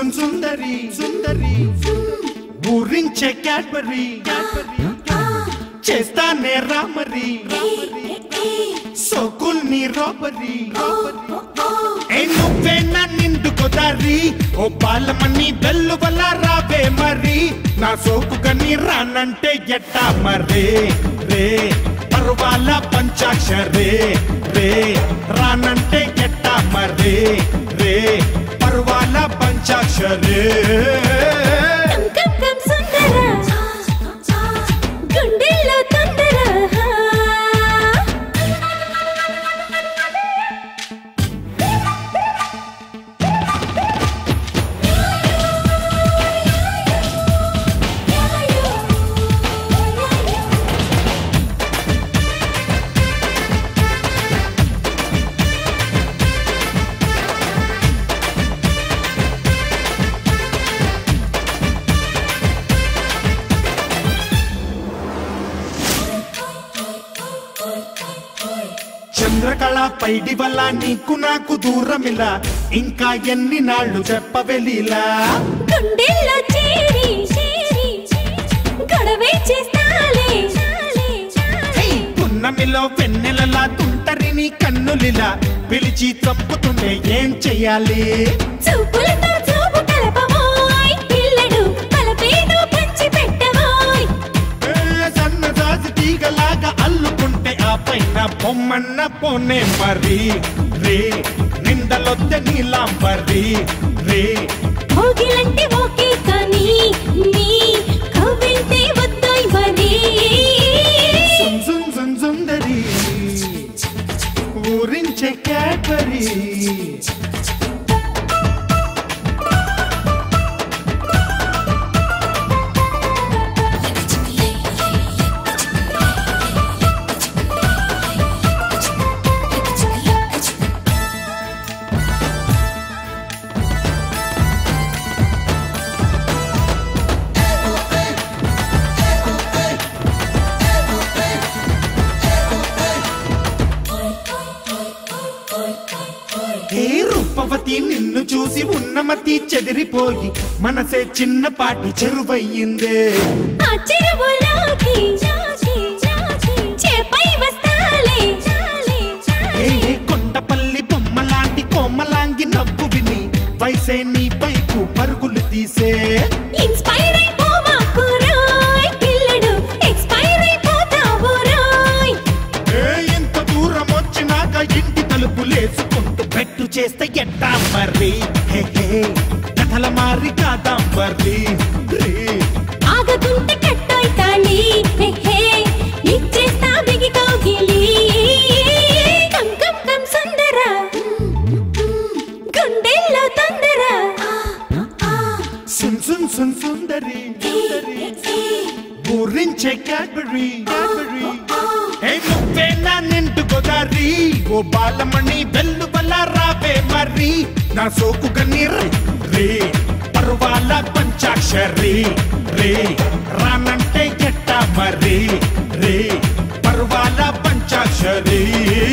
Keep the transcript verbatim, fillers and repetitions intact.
सुन सुंदरी सुंदरी ఊరించే Cadbury చేస్తానే రామరీ సోకుల్ని robbery ఏ నువ్వే నా నిందుకోదారి ఓ బాలమణి దల్లువల రావే మరి నా సోకుకని రానంటే ఎట్టా మరే రే పర్వాల పంచాక్షరే రే రానంటే ఎట్టా మరే రే పర్వాల పంచాక్షరే चंद्रकला पैडी वल्ल नीकु नाकु दूरम इला इंका एन्नि नाळ्लु चेप्पवेलिला गुंडेल्लो चेरी गडवे चेस्ताले हेय पुन्नमिलो वेन्नेलला तुंटरिनी कन्नुलिला पिलिची तप्पुतुने एं चेयाले चूपुलतो चूपु कलपवोय पिल्लडु कलपेदो पंचि पेट्टवोय ए सन्न दाजु तीगलागा अल्लुकुंटे आ पैना मन्ना पोने मरी रे निंदलोते नीलाम मरी रे होगिलंटे होके कनी नी कविंते वत्ताई मरी सुन सुन सुन सुंदरी ऊरिंचे कैडबरी रूपवती निन्नु चूसी उन्नमती चेदिरिपोई मनसे चिन्न पाटी चेरुवैयिंदे आ चेरुवलाकी जाकी जाकी चेपै वस्ताले जाले जाले ए कोंडपल्ली बొమ్మలాంటి कोमलांगी नव्वु विनी वैसे नी पैकु पరుగులు తీసే ఇన్స్పైర్ అయిపోవాకు రాయ్ పిల్లడు ఎక్స్పైర్ అయిపోతావు రాయ్ ఏ ఎంత దూరం వచ్చినాక ఇంటి తలుపులేసు చేస్తా ఎట్టా మర్రి హే హే కథల మారి కాదా మర్రి రే ఆగదుంటే కట్టైతాలి హే హే ఇచ్చేస్తా బిగి కోగిలి కమ్ కమ్ కమ్ సుందరా గుండెల్లో తందర సున్ సున్ సున్ సుందరి సుందరి ఊరించే క్యాడ్బరీ క్యాడ్బరీ ఏ నువ్వే నా నిండుకోదారి ఓ బాలమణి బెల్లు मरी ना सोकु गनी रे रे परवाला पंचाक्षरी रे रानंटे गेट्टा मरी रे परवाला पंचाक्षरी।